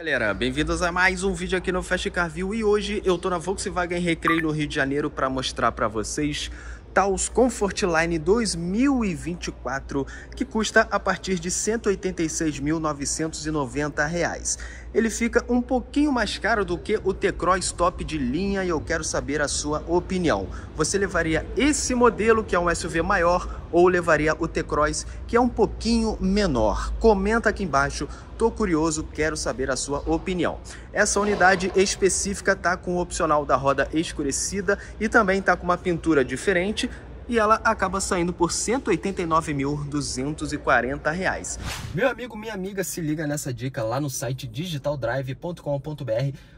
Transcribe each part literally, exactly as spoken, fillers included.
Galera, bem-vindos a mais um vídeo aqui no Fast Car View e hoje eu tô na Volkswagen Recreio no Rio de Janeiro para mostrar para vocês Taos Comfortline dois mil e vinte e quatro, que custa a partir de cento e oitenta e seis mil novecentos e noventa reais. Ele fica um pouquinho mais caro do que o T-Cross top de linha e eu quero saber a sua opinião. Você levaria esse modelo, que é um S U V maior, ou levaria o T-Cross, que é um pouquinho menor? Comenta aqui embaixo, tô curioso, quero saber a sua opinião. Essa unidade específica tá com o opcional da roda escurecida e também tá com uma pintura diferente, e ela acaba saindo por cento e oitenta e nove mil duzentos e quarenta reais. Meu amigo, minha amiga, se liga nessa dica lá no site digital drive ponto com ponto br.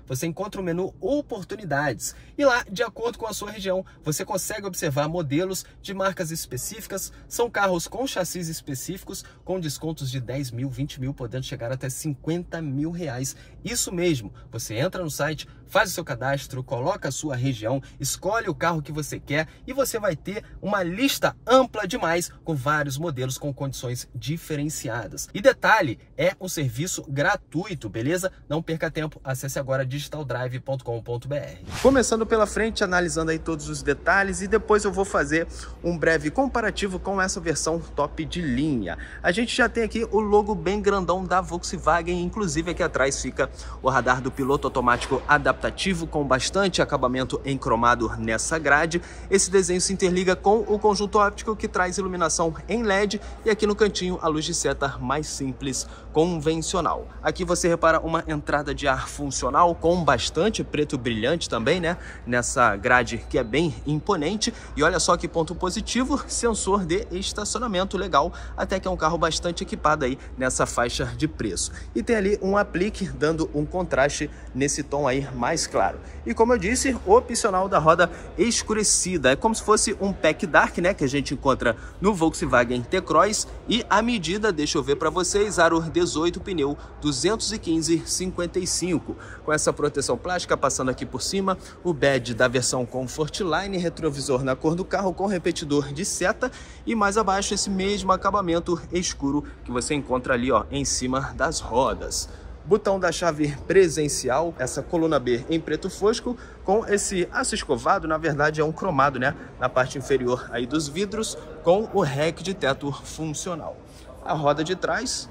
Você encontra o menu Oportunidades e lá, de acordo com a sua região, você consegue observar modelos de marcas específicas. São carros com chassis específicos, com descontos de dez mil, vinte mil, podendo chegar até cinquenta mil reais. Isso mesmo, você entra no site, faz o seu cadastro, coloca a sua região, escolhe o carro que você quer e você vai ter uma lista ampla demais com vários modelos com condições diferenciadas. E detalhe, é um serviço gratuito, beleza? Não perca tempo, acesse agora digital drive ponto com ponto br. Começando pela frente, analisando aí todos os detalhes, e depois eu vou fazer um breve comparativo com essa versão top de linha. A gente já tem aqui o logo bem grandão da Volkswagen, inclusive aqui atrás fica o radar do piloto automático adaptativo com bastante acabamento em cromado nessa grade. Esse desenho se interliga com o conjunto óptico que traz iluminação em L E D e aqui no cantinho a luz de seta mais simples, convencional. Aqui você repara uma entrada de ar funcional com bastante preto brilhante também, né? Nessa grade que é bem imponente. E olha só que ponto positivo, sensor de estacionamento, legal, até que é um carro bastante equipado aí nessa faixa de preço. E tem ali um aplique dando um contraste nesse tom aí mais claro. E como eu disse, opcional da roda escurecida. É como se fosse um pack dark, né? Que a gente encontra no Volkswagen T-Cross. E a medida, deixa eu ver para vocês, aro dezoito, pneu duzentos e quinze cinquenta e cinco. Com essa proteção plástica passando aqui por cima, o badge da versão Comfortline, retrovisor na cor do carro com repetidor de seta e mais abaixo esse mesmo acabamento escuro que você encontra ali, ó, em cima das rodas. Botão da chave presencial, essa coluna B em preto fosco, com esse aço escovado, na verdade é um cromado, né? Na parte inferior aí dos vidros, com o rack de teto funcional. A roda de trás,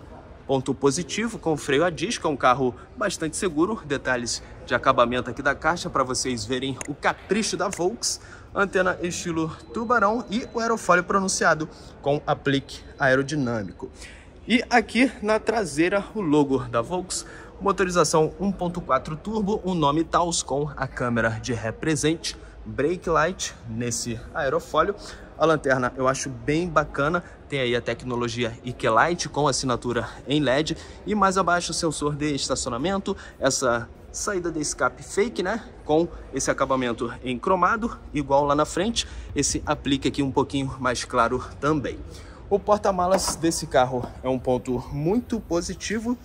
ponto positivo, com freio a disco, é um carro bastante seguro. Detalhes de acabamento aqui da caixa para vocês verem o capricho da Volkswagen. Antena estilo tubarão e o aerofólio pronunciado com aplique aerodinâmico. E aqui na traseira o logo da Volkswagen, motorização um ponto quatro turbo, o nome Taos com a câmera de ré presente, brake light nesse aerofólio. A lanterna eu acho bem bacana, tem aí a tecnologia I Q Light com assinatura em L E D e mais abaixo o sensor de estacionamento, essa saída de escape fake, né? Com esse acabamento em cromado, igual lá na frente, esse aplique aqui um pouquinho mais claro também. O porta-malas desse carro é um ponto muito positivo.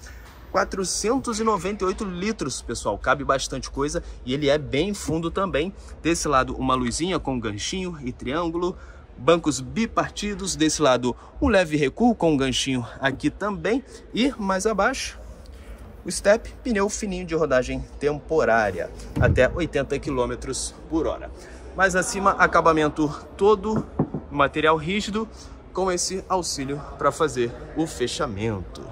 quatrocentos e noventa e oito litros, pessoal, cabe bastante coisa e ele é bem fundo também. Desse lado uma luzinha com ganchinho e triângulo, bancos bipartidos, desse lado um leve recuo com um ganchinho aqui também e mais abaixo o step, pneu fininho de rodagem temporária, até oitenta quilômetros por hora. Mais acima, acabamento todo material rígido com esse auxílio para fazer o fechamento.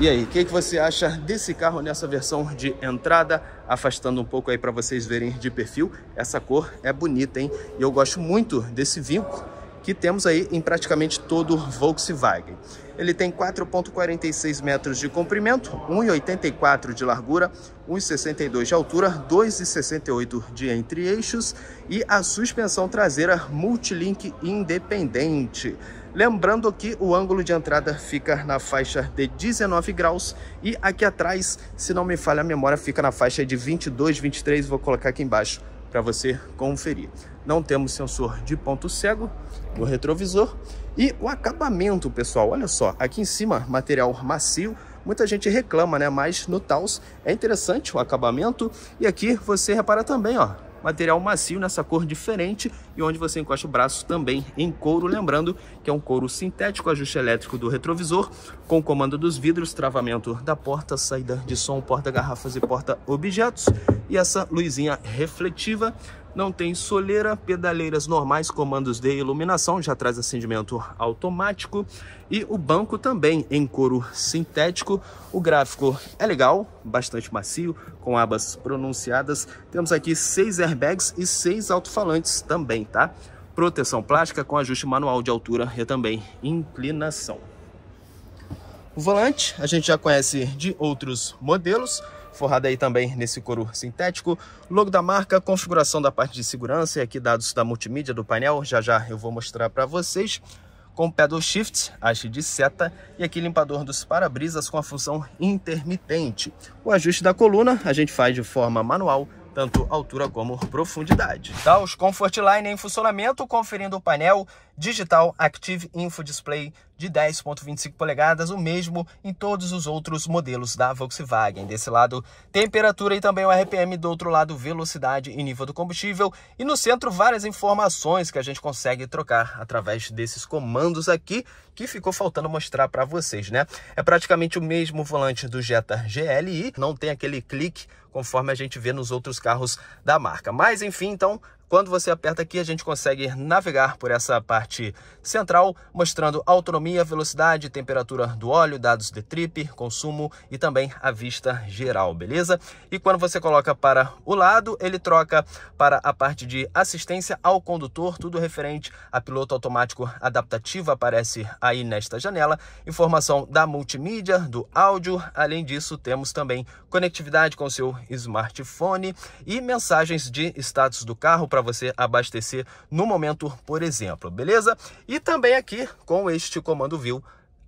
E aí, o que, que você acha desse carro nessa versão de entrada? Afastando um pouco aí para vocês verem de perfil, essa cor é bonita, hein? E eu gosto muito desse vinco que temos aí em praticamente todo Volkswagen. Ele tem quatro vírgula quarenta e seis metros de comprimento, um vírgula oitenta e quatro de largura, um vírgula sessenta e dois de altura, dois vírgula sessenta e oito de entre-eixos e a suspensão traseira multilink independente. Lembrando que o ângulo de entrada fica na faixa de dezenove graus e aqui atrás, se não me falha a memória, fica na faixa de vinte e dois, vinte e três, vou colocar aqui embaixo para você conferir. Não temos sensor de ponto cego no retrovisor. E o acabamento, pessoal, olha só, aqui em cima, material macio, muita gente reclama, né? Mas no Taos é interessante o acabamento. E aqui você repara também, ó, material macio nessa cor diferente e onde você encosta o braço também em couro, lembrando que é um couro sintético, ajuste elétrico do retrovisor, com comando dos vidros, travamento da porta, saída de som, porta-garrafas e porta-objetos, e essa luzinha refletiva. Não tem soleira, pedaleiras normais, comandos de iluminação, já traz acendimento automático. E o banco também em couro sintético. O gráfico é legal, bastante macio, com abas pronunciadas. Temos aqui seis airbags e seis alto-falantes também, tá? Proteção plástica com ajuste manual de altura e também inclinação. O volante a gente já conhece de outros modelos. Forrada aí também nesse couro sintético, logo da marca, configuração da parte de segurança e aqui dados da multimídia do painel, já já eu vou mostrar para vocês, com pedal shift, haste de seta e aqui limpador dos para-brisas com a função intermitente. O ajuste da coluna a gente faz de forma manual, tanto altura como profundidade. Taos Comfort Line em funcionamento, conferindo o painel digital Active Info Display de dez vírgula vinte e cinco polegadas, o mesmo em todos os outros modelos da Volkswagen. Desse lado, temperatura e também o R P M, do outro lado, velocidade e nível do combustível. E no centro, várias informações que a gente consegue trocar através desses comandos aqui, que ficou faltando mostrar para vocês, né? É praticamente o mesmo volante do Jetta G L I, não tem aquele clique conforme a gente vê nos outros carros da marca. Mas enfim, então, quando você aperta aqui, a gente consegue navegar por essa parte central, mostrando autonomia, velocidade, temperatura do óleo, dados de trip, consumo e também a vista geral, beleza? E quando você coloca para o lado, ele troca para a parte de assistência ao condutor, tudo referente a piloto automático adaptativo, aparece aí nesta janela, informação da multimídia, do áudio, além disso temos também conectividade com o seu smartphone e mensagens de status do carro, para você abastecer no momento, por exemplo, beleza? E também aqui com este comando view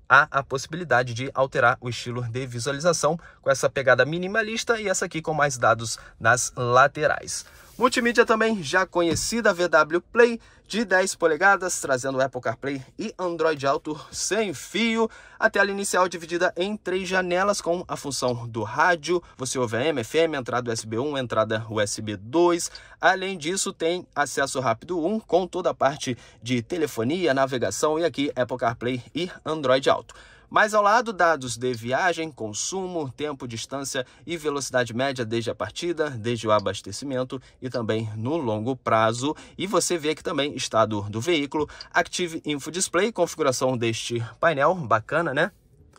há a possibilidade de alterar o estilo de visualização com essa pegada minimalista e essa aqui com mais dados nas laterais. Multimídia também já conhecida, V W Play de dez polegadas, trazendo Apple CarPlay e Android Auto sem fio. A tela inicial dividida em três janelas com a função do rádio. Você ouve A M, F M, entrada U S B um, entrada U S B dois. Além disso, tem acesso rápido um com toda a parte de telefonia, navegação e aqui Apple CarPlay e Android Auto. Mais ao lado, dados de viagem, consumo, tempo, distância e velocidade média desde a partida, desde o abastecimento e também no longo prazo. E você vê aqui também estado do veículo, Active Info Display, configuração deste painel, bacana, né?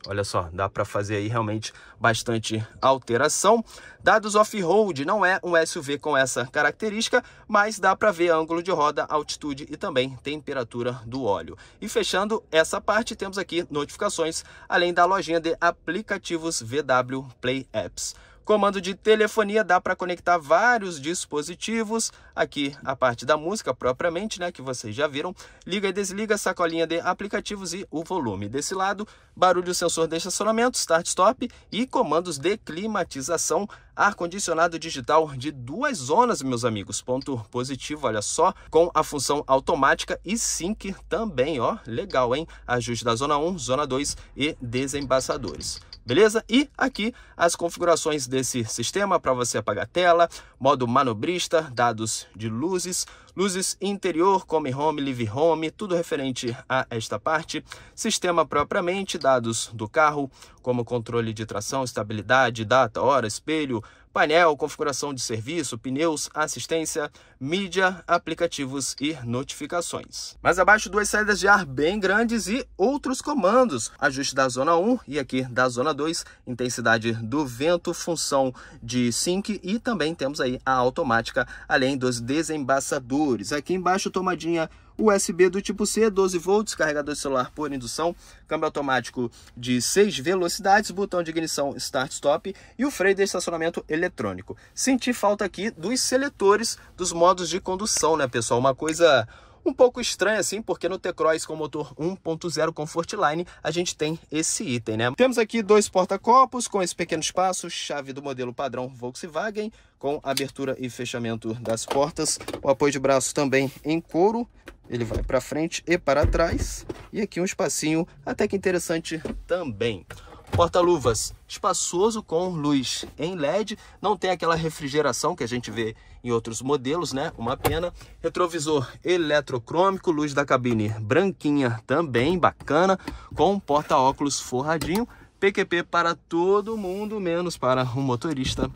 Olha só, dá para fazer aí realmente bastante alteração. Dados off-road, não é um S U V com essa característica, mas dá para ver ângulo de roda, altitude e também temperatura do óleo. E fechando essa parte, temos aqui notificações, além da lojinha de aplicativos V W Play Apps. Comando de telefonia, dá para conectar vários dispositivos. Aqui a parte da música propriamente, né, que vocês já viram. Liga e desliga, sacolinha de aplicativos e o volume. Desse lado, barulho, sensor de estacionamento, start, stop e comandos de climatização. Ar-condicionado digital de duas zonas, meus amigos. Ponto positivo, olha só. Com a função automática e sync também, ó. Legal, hein? Ajuste da zona um, zona dois e desembaçadores. Beleza? E aqui as configurações desse sistema para você apagar a tela, modo manobrista, dados de luzes, luzes interior, come home, live home, tudo referente a esta parte. Sistema propriamente, dados do carro, como controle de tração, estabilidade, data, hora, espelho, painel, configuração de serviço, pneus, assistência, mídia, aplicativos e notificações. Mais abaixo, duas saídas de ar bem grandes e outros comandos. Ajuste da zona um e aqui da zona dois, intensidade do vento, função de sync e também temos aí a automática, além dos desembaçadores. Aqui embaixo, tomadinha U S B do tipo C, doze volts, carregador de celular por indução, câmbio automático de seis velocidades, botão de ignição start-stop e o freio de estacionamento eletrônico. Senti falta aqui dos seletores dos modos de condução, né, pessoal? Uma coisa um pouco estranho assim, porque no T-Cross com motor um ponto zero Comfort Line a gente tem esse item, né? Temos aqui dois porta-copos com esse pequeno espaço, chave do modelo padrão Volkswagen, com abertura e fechamento das portas, o apoio de braço também em couro, ele vai para frente e para trás, e aqui um espacinho até que interessante também. Porta-luvas espaçoso com luz em L E D, não tem aquela refrigeração que a gente vê em outros modelos, né? Uma pena. Retrovisor eletrocrômico, luz da cabine branquinha também, bacana, com porta-óculos forradinho, P Q P para todo mundo, menos para o motorista,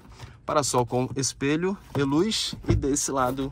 para-sol com espelho e luz, e desse lado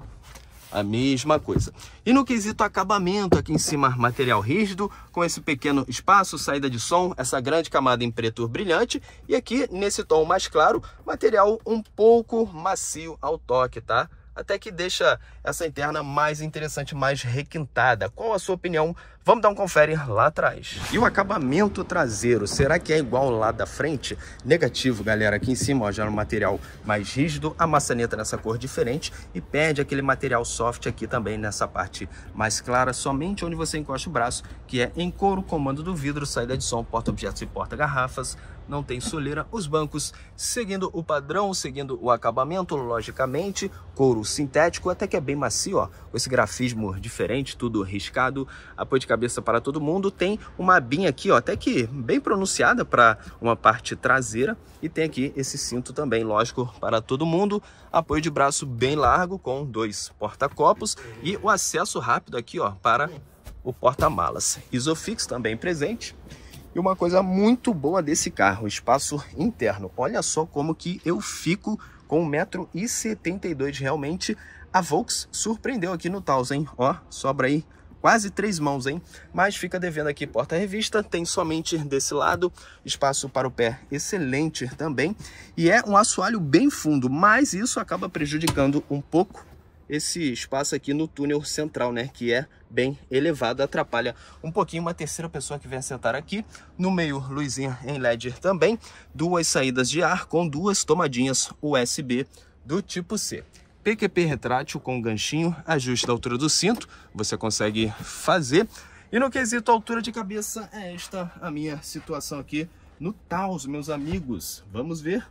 a mesma coisa. E no quesito acabamento, aqui em cima, material rígido, com esse pequeno espaço, saída de som, essa grande camada em preto brilhante, e aqui nesse tom mais claro, material um pouco macio ao toque, tá? Até que deixa essa interna mais interessante, mais requintada. Qual a sua opinião? Vamos dar um confere lá atrás. E o acabamento traseiro, será que é igual lá da frente? Negativo, galera. Aqui em cima, ó, já no material mais rígido, a maçaneta nessa cor diferente, e perde aquele material soft aqui também, nessa parte mais clara, somente onde você encosta o braço, que é em couro, comando do vidro, saída de som, porta-objetos e porta-garrafas. Não tem soleira. Os bancos seguindo o padrão, seguindo o acabamento, logicamente, couro sintético, até que é bem macio, ó, com esse grafismo diferente, tudo riscado, apoio de cabeça para todo mundo. Tem uma abinha aqui, ó, até que bem pronunciada para uma parte traseira, e tem aqui esse cinto também, lógico, para todo mundo, apoio de braço bem largo com dois porta-copos, e o acesso rápido aqui, ó, para o porta-malas, Isofix também presente. E uma coisa muito boa desse carro, o espaço interno. Olha só como que eu fico com um metro e setenta e dois. Realmente, a Volks surpreendeu aqui no Taos, hein? Ó, sobra aí quase três mãos, hein? Mas fica devendo aqui porta-revista, tem somente desse lado, espaço para o pé excelente também. E é um assoalho bem fundo, mas isso acaba prejudicando um pouco esse espaço aqui no túnel central, né, que é bem elevado, atrapalha um pouquinho uma terceira pessoa que vem sentar aqui. No meio, luzinha em L E D também, duas saídas de ar com duas tomadinhas U S B do tipo C. P Q P retrátil com ganchinho, ajuste da altura do cinto, você consegue fazer. E no quesito altura de cabeça, é esta a minha situação aqui no Taos, meus amigos. Vamos ver,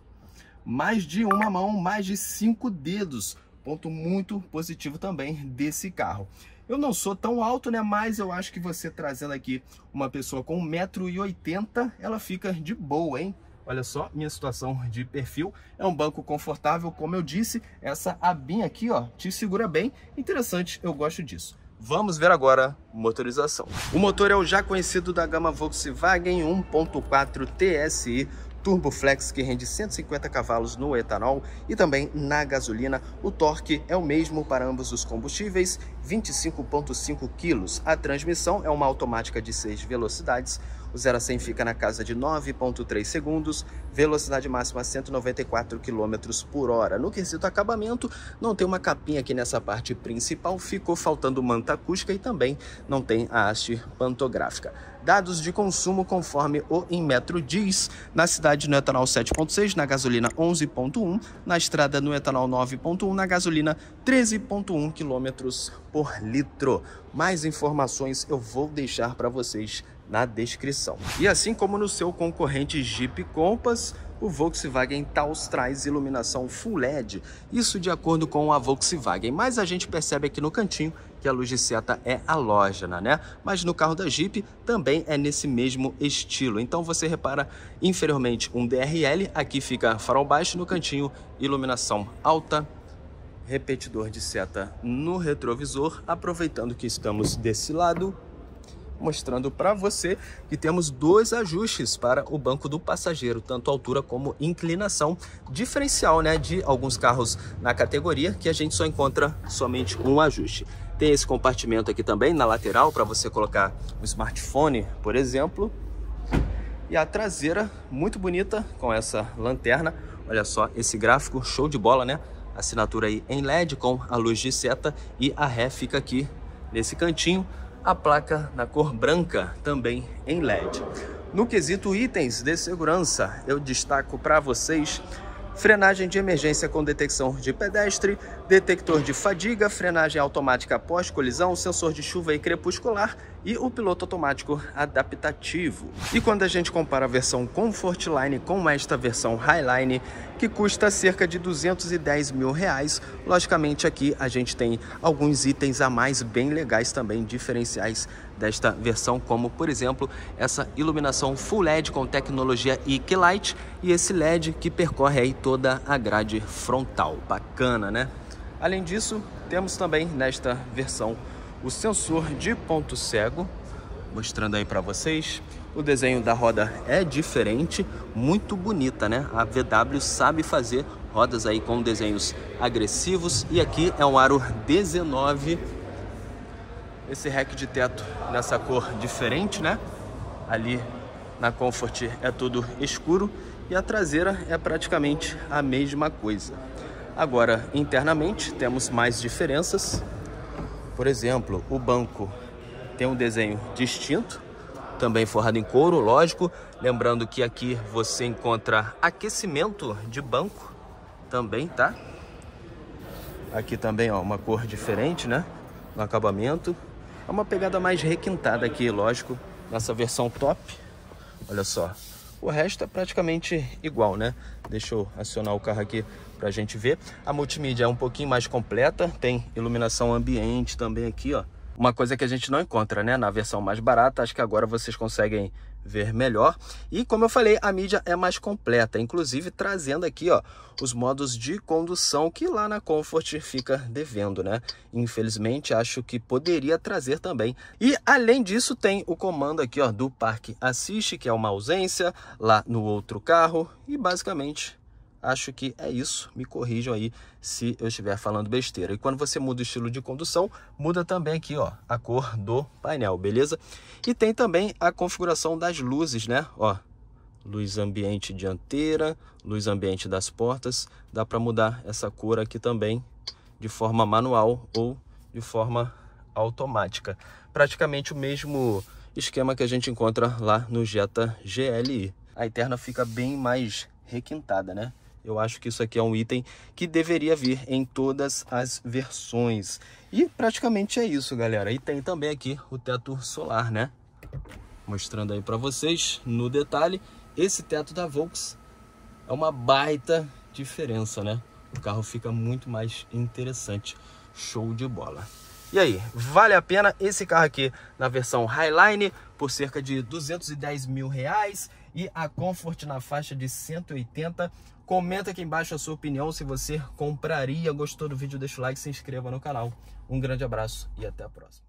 mais de uma mão, mais de cinco dedos. Ponto muito positivo também desse carro. Eu não sou tão alto, né? Mas eu acho que você trazendo aqui uma pessoa com um metro e oitenta, ela fica de boa, hein? Olha só, minha situação de perfil. É um banco confortável, como eu disse. Essa abinha aqui, ó, te segura bem. Interessante, eu gosto disso. Vamos ver agora motorização. O motor é o já conhecido da gama Volkswagen um ponto quatro T S I. Turboflex, que rende cento e cinquenta cavalos no etanol e também na gasolina. O torque é o mesmo para ambos os combustíveis, vinte e cinco vírgula cinco quilos. A transmissão é uma automática de seis velocidades. O zero a cem fica na casa de nove vírgula três segundos, velocidade máxima cento e noventa e quatro km por hora. No quesito acabamento, não tem uma capinha aqui nessa parte principal, ficou faltando manta acústica e também não tem a haste pantográfica. Dados de consumo conforme o Inmetro diz: na cidade no etanol sete vírgula seis, na gasolina onze vírgula um, na estrada no etanol nove vírgula um, na gasolina treze vírgula um km por litro. Mais informações eu vou deixar para vocês na descrição. E assim como no seu concorrente Jeep Compass, o Volkswagen Taos traz iluminação Full L E D, isso de acordo com a Volkswagen, mas a gente percebe aqui no cantinho que a luz de seta é halógena, né? Mas no carro da Jeep também é nesse mesmo estilo. Então você repara inferiormente um D R L, aqui fica farol baixo, no cantinho iluminação alta, repetidor de seta no retrovisor. Aproveitando que estamos desse lado, mostrando para você que temos dois ajustes para o banco do passageiro, tanto altura como inclinação, diferencial, né, de alguns carros na categoria, que a gente só encontra somente um ajuste. Tem esse compartimento aqui também na lateral para você colocar um smartphone, por exemplo. E a traseira muito bonita com essa lanterna. Olha só esse gráfico, show de bola, né? Assinatura aí em L E D com a luz de seta, e a ré fica aqui nesse cantinho. A placa na cor branca, também em L E D. No quesito itens de segurança, eu destaco para vocês frenagem de emergência com detecção de pedestre, detector de fadiga, frenagem automática pós-colisão, sensor de chuva e crepuscular e o piloto automático adaptativo. E quando a gente compara a versão Comfortline com esta versão Highline, que custa cerca de duzentos e dez mil reais, logicamente aqui a gente tem alguns itens a mais bem legais também, diferenciais desta versão, como por exemplo essa iluminação Full L E D com tecnologia I Q Light e esse L E D que percorre aí toda a grade frontal. Bacana, né? Além disso, temos também nesta versão o sensor de ponto cego, mostrando aí para vocês. O desenho da roda é diferente, muito bonita, né? A V W sabe fazer rodas aí com desenhos agressivos. E aqui é um aro dezenove. Esse rack de teto nessa cor diferente, né? Ali na Comfort é tudo escuro e a traseira é praticamente a mesma coisa. Agora, internamente, temos mais diferenças. Por exemplo, o banco tem um desenho distinto, também forrado em couro, lógico. Lembrando que aqui você encontra aquecimento de banco também, tá? Aqui também, ó, uma cor diferente, né? No acabamento. É uma pegada mais requintada aqui, lógico, nessa versão top. Olha só. O resto é praticamente igual, né? Deixa eu acionar o carro aqui pra gente ver. A multimídia é um pouquinho mais completa, tem iluminação ambiente também aqui, ó. Uma coisa que a gente não encontra, né? Na versão mais barata, acho que agora vocês conseguem ver melhor. E como eu falei, a mídia é mais completa, inclusive trazendo aqui, ó, os modos de condução que lá na Comfort fica devendo, né? Infelizmente, acho que poderia trazer também. E além disso, tem o comando aqui, ó, do Park Assist, que é uma ausência lá no outro carro. E basicamente acho que é isso, me corrijam aí se eu estiver falando besteira. E quando você muda o estilo de condução, muda também aqui, ó, a cor do painel, beleza? E tem também a configuração das luzes, né? Ó, luz ambiente dianteira, luz ambiente das portas. Dá para mudar essa cor aqui também de forma manual ou de forma automática. Praticamente o mesmo esquema que a gente encontra lá no Jetta G L I. A interna fica bem mais requintada, né? Eu acho que isso aqui é um item que deveria vir em todas as versões. E praticamente é isso, galera. E tem também aqui o teto solar, né? Mostrando aí para vocês no detalhe. Esse teto da Volkswagen é uma baita diferença, né? O carro fica muito mais interessante. Show de bola. E aí, vale a pena esse carro aqui na versão Highline por cerca de duzentos e dez mil reais e a Comfort na faixa de cento e oitenta. Comenta aqui embaixo a sua opinião se você compraria. Gostou do vídeo? Deixa o like, se inscreva no canal. Um grande abraço e até a próxima.